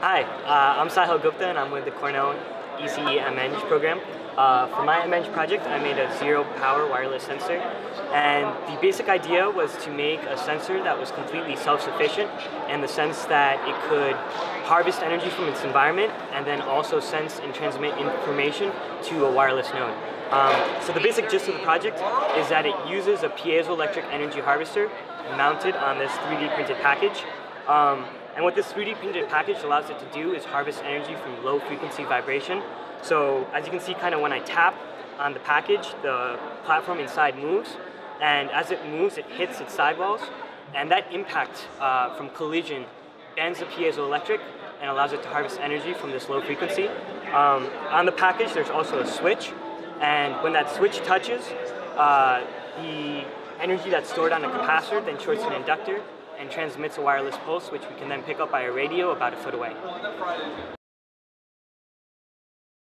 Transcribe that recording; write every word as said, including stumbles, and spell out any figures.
Hi, uh, I'm Sahil Gupta and I'm with the Cornell E C E M.Eng program. Uh, for my M.Eng project, I made a zero power wireless sensor, and the basic idea was to make a sensor that was completely self-sufficient in the sense that it could harvest energy from its environment and then also sense and transmit information to a wireless node. Um, so the basic gist of the project is that it uses a piezoelectric energy harvester mounted on this three D printed package. Um, And what this three D printed package allows it to do is harvest energy from low frequency vibration. So as you can see, kind of when I tap on the package, the platform inside moves, and as it moves, it hits its sidewalls, and that impact uh, from collision bends the piezoelectric and allows it to harvest energy from this low frequency. Um, on the package, there's also a switch, and when that switch touches, uh, the energy that's stored on a capacitor then shorts an inductor and transmits a wireless pulse, which we can then pick up by a radio about a foot away.